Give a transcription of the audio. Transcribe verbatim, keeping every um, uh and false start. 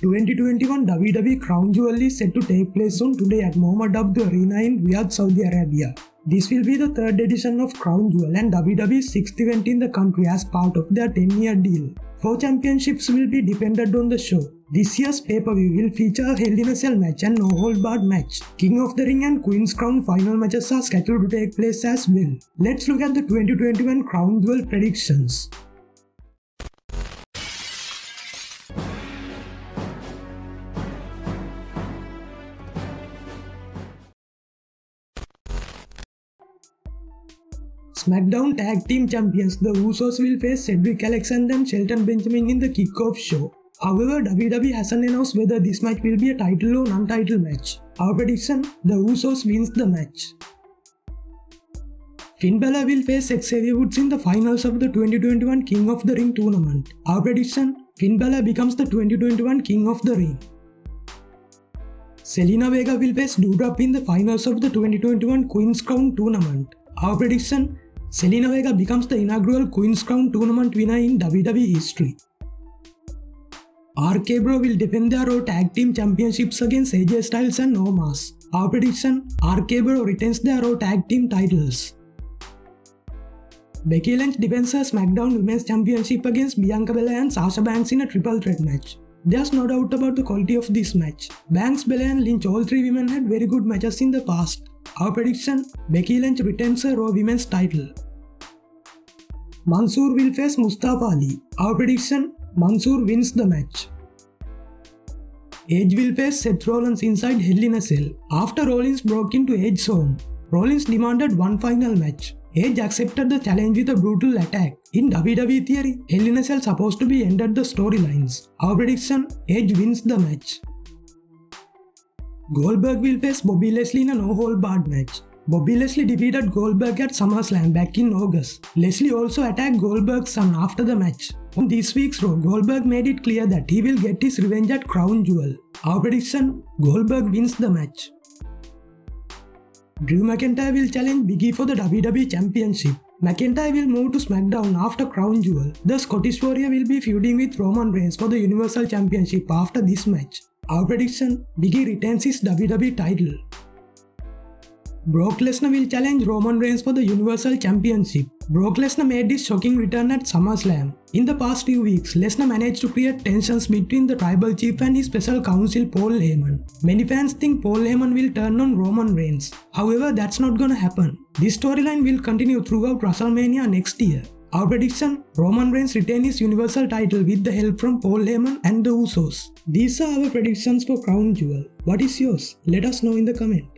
twenty twenty-one W W E Crown Jewel is set to take place soon today at Mohammed Abdul Arena in Riyadh, Saudi Arabia. This will be the third edition of Crown Jewel and W W E's sixth event in the country as part of their ten-year deal. Four championships will be defended on the show. This year's pay-per-view will feature a Hell in a Cell match and No Holds Barred match. King of the Ring and Queen's Crown final matches are scheduled to take place as well. Let's look at the twenty twenty-one Crown Jewel predictions. SmackDown Tag Team Champions The Usos will face Cedric Alexander and Shelton Benjamin in the kickoff show. However, W W E hasn't announced whether this match will be a title or non-title match. Our prediction, the Usos wins the match. Finn Balor will face Xavier Woods in the finals of the twenty twenty-one King of the Ring tournament. Our prediction, Finn Balor becomes the twenty twenty-one King of the Ring. Zelina Vega will face Doudrop in the finals of the twenty twenty-one Queen's Crown tournament. Our prediction, Zelina Vega becomes the inaugural Queen's Crown tournament winner in W W E history. R K-Bro will defend their RAW Tag Team Championships against A J Styles and Omos. Our prediction, R K-Bro retains their RAW Tag Team titles. Becky Lynch defends her SmackDown Women's Championship against Bianca Belair and Sasha Banks in a triple threat match. There's no doubt about the quality of this match. Banks, Belair and Lynch, all three women had very good matches in the past. Our prediction, Becky Lynch retains her RAW Women's title. Mansoor will face Mustafa Ali. Our prediction, Mansoor wins the match. Edge will face Seth Rollins inside Hell in a Cell. After Rollins broke into Edge's home, Rollins demanded one final match. Edge accepted the challenge with a brutal attack. In W W E theory, Hell in a Cell supposed to be ended the storylines. Our prediction, Edge wins the match. Goldberg will face Bobby Lashley in a No Holds Barred match. Bobby Lashley defeated Goldberg at SummerSlam back in August. Lashley also attacked Goldberg's son after the match. On this week's RAW, Goldberg made it clear that he will get his revenge at Crown Jewel. Our prediction, Goldberg wins the match. Drew McIntyre will challenge Big E for the W W E Championship. McIntyre will move to SmackDown after Crown Jewel. The Scottish Warrior will be feuding with Roman Reigns for the Universal Championship after this match. Our prediction, Big E retains his W W E title. Brock Lesnar will challenge Roman Reigns for the Universal Championship. Brock Lesnar made his shocking return at SummerSlam. In the past few weeks, Lesnar managed to create tensions between the tribal chief and his special counsel Paul Heyman. Many fans think Paul Heyman will turn on Roman Reigns. However, that's not gonna happen. This storyline will continue throughout WrestleMania next year. Our prediction, Roman Reigns retains his Universal title with the help from Paul Heyman and the Usos. These are our predictions for Crown Jewel. What is yours? Let us know in the comment.